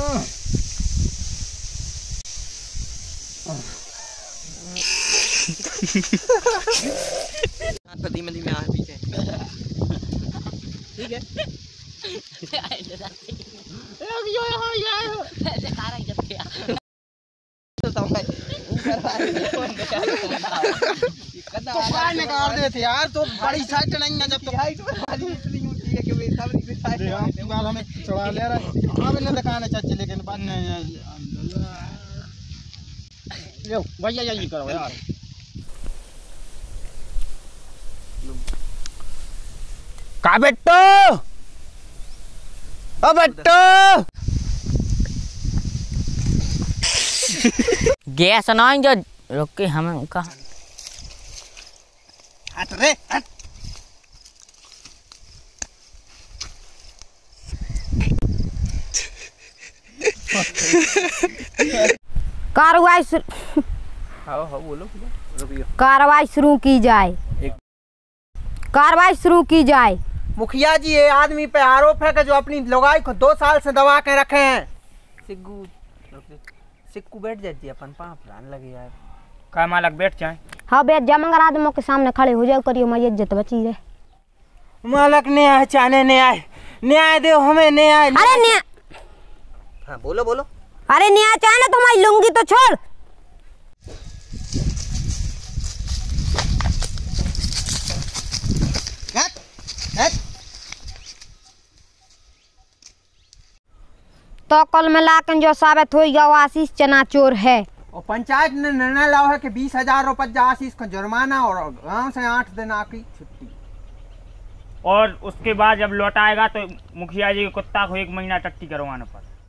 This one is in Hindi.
धीमे धीमे आ पीछे ठीक है देते यार तो बड़ी साइड चढ़ाएंगे जब तो हाइट इतनी ऊंची है कि वे सब इसी साइड वाला हमें चढ़ा ले रहा है। अब इन्हें दिखाना चाहते लेकिन बात नहीं लो भैया यही करो यार का बेटो ओ बेटो गैस ना जो रुक के हमें उनका अरे कार्रवाई बोलो कार्रवाई शुरू की जाए कार्रवाई शुरू की जाए। मुखिया जी ये आदमी पे आरोप है कि जो अपनी लगाई को 2 साल से दबा के रखे हैं। सिक्कू सिक्कू बैठ जाती अपन पाप लगे यार का मालक बैठ जाए। हाँ बैठ जा मगर आदमों के सामने खड़े हो जाओ करियो मैं इज्जत बची रहे। मालक न्याय चाहने न्याय न्याय दे हमें न्याय। अरे न्याय हाँ बोलो बोलो। अरे न्याय चाहना तुम्हारी लूंगी तो छोड़। तो कल मिलाकर जो साबित हो गया वो आशीष चना चोर है। और पंचायत ने निर्णय लाओ है कि 20,000 रुपए आशीष का जुर्माना और गांव से 8 दिन की छुट्टी और उसके बाद जब लौटाएगा तो मुखिया जी के कुत्ता को 1 महीना टट्टी करवाना पड़ेगा।